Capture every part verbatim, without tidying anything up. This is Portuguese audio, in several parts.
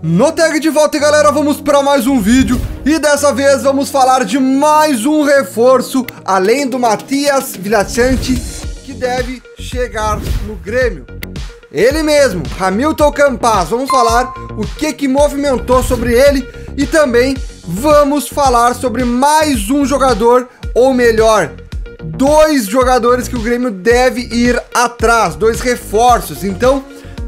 No tag de volta, galera, vamos para mais um vídeo e dessa vez vamos falar de mais um reforço, além do Matias Villasanti, que deve chegar no Grêmio. Ele mesmo, Jamilton Campaz. Vamos falar o que que movimentou sobre ele e também vamos falar sobre mais um jogador, ou melhor, dois jogadores que o Grêmio deve ir atrás, dois reforços. Então,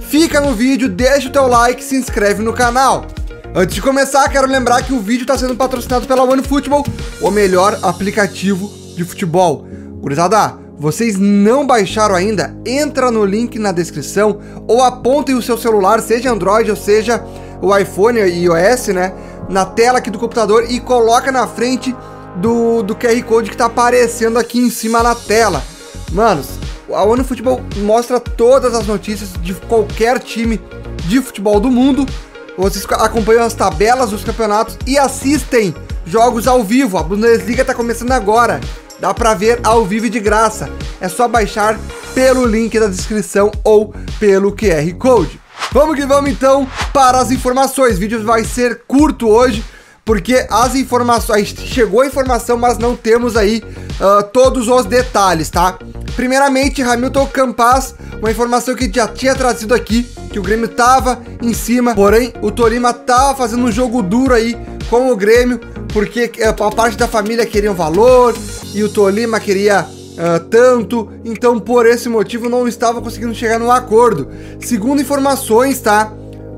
fica no vídeo, deixa o teu like e se inscreve no canal. Antes de começar, quero lembrar que o vídeo está sendo patrocinado pela OneFootball, o melhor aplicativo de futebol. Gurizada, vocês não baixaram ainda? Entra no link na descrição ou apontem o seu celular, seja Android ou seja o iPhone e iOS, né? Na tela aqui do computador e coloca na frente do, do Q R Code que está aparecendo aqui em cima na tela. Manos, a OneFootball mostra todas as notícias de qualquer time de futebol do mundo. Vocês acompanham as tabelas dos campeonatos e assistem jogos ao vivo. A Bundesliga está começando agora. Dá para ver ao vivo e de graça. É só baixar pelo link da descrição ou pelo Q R Code. Vamos que vamos então para as informações. O vídeo vai ser curto hoje, porque as informações... Chegou a informação, mas não temos aí uh, todos os detalhes, tá? Primeiramente, Jamilton Campaz, uma informação que já tinha trazido aqui, que o Grêmio tava em cima, porém o Tolima tava fazendo um jogo duro aí com o Grêmio, porque a parte da família queria um valor e o Tolima queria uh, tanto, então por esse motivo não estava conseguindo chegar num acordo. Segundo informações, tá,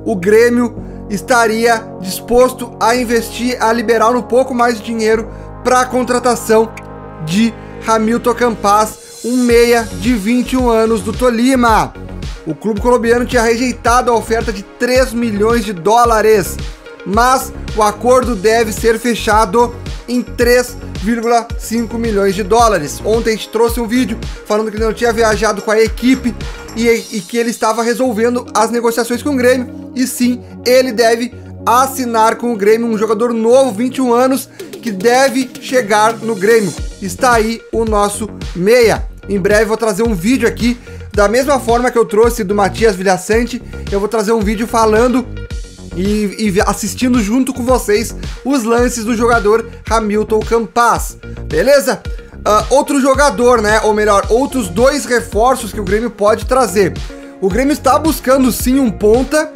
o Grêmio estaria disposto a investir, a liberar um pouco mais de dinheiro para a contratação de Jamilton Campaz, um meia de vinte e um anos do Tolima. O clube colombiano tinha rejeitado a oferta de três milhões de dólares, mas o acordo deve ser fechado em três vírgula cinco milhões de dólares. Ontem a gente trouxe um vídeo falando que ele não tinha viajado com a equipe e, e que ele estava resolvendo as negociações com o Grêmio, e sim, ele deve assinar com o Grêmio, um jogador novo, vinte e um anos, que deve chegar no Grêmio. Está aí o nosso meia. Em breve vou trazer um vídeo aqui, da mesma forma que eu trouxe do Matias Villasanti, eu vou trazer um vídeo falando e, e assistindo junto com vocês os lances do jogador Jamilton Campaz, beleza? Uh, outro jogador, né, ou melhor, outros dois reforços que o Grêmio pode trazer. O Grêmio está buscando sim um ponta,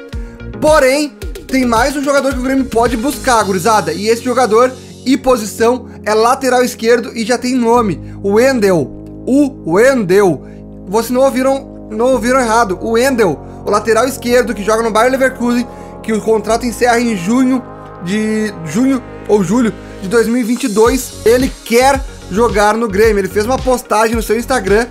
porém tem mais um jogador que o Grêmio pode buscar, gurizada, e esse jogador e posição é lateral esquerdo e já tem nome, o Wendel. O Wendel, vocês não ouviram, não ouviram errado, o Wendel, o lateral esquerdo que joga no Bayer Leverkusen, que o contrato encerra em junho de junho ou julho de dois mil e vinte e dois, ele quer jogar no Grêmio. Ele fez uma postagem no seu Instagram,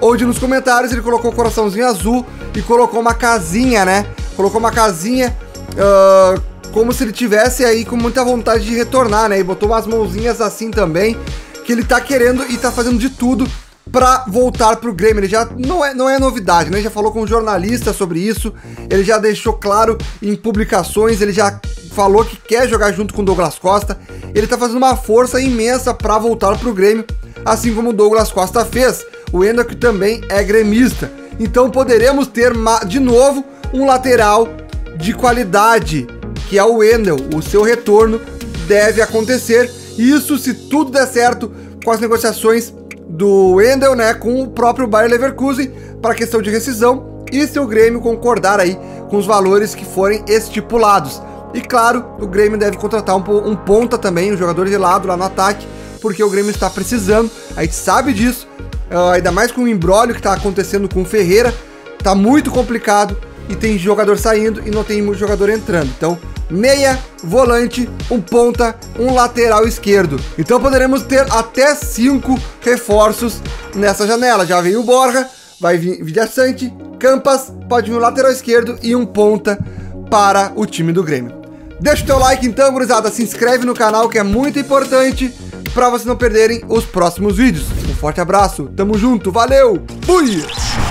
onde nos comentários ele colocou um coraçãozinho azul e colocou uma casinha, né? Colocou uma casinha uh, como se ele tivesse aí com muita vontade de retornar, né? E botou umas mãozinhas assim também, que ele tá querendo e tá fazendo de tudo para voltar pro Grêmio. Ele já não é, não é novidade, né? Ele já falou com um jornalista sobre isso, ele já deixou claro em publicações, ele já falou que quer jogar junto com o Douglas Costa. Ele tá fazendo uma força imensa para voltar pro Grêmio, assim como o Douglas Costa fez. O Wendel também é gremista. Então poderemos ter de novo um lateral de qualidade, que é o Wendel. O seu retorno deve acontecer, isso se tudo der certo com as negociações do Wendel, né, com o próprio Bayer Leverkusen para questão de rescisão, e se o Grêmio concordar aí com os valores que forem estipulados. E claro, o Grêmio deve contratar um, um ponta também, um jogador de lado lá no ataque, porque o Grêmio está precisando, a gente sabe disso, uh, ainda mais com o imbróglio que está acontecendo com o Ferreira, tá muito complicado e tem jogador saindo e não tem jogador entrando. Então, meia, volante, um ponta, um lateral esquerdo. Então poderemos ter até cinco reforços nessa janela. Já veio o Borja, vai vir Villasanti, Campaz, pode vir um lateral esquerdo e um ponta para o time do Grêmio. Deixa o teu like então, gurizada, se inscreve no canal que é muito importante para vocês não perderem os próximos vídeos. Um forte abraço, tamo junto, valeu, fui!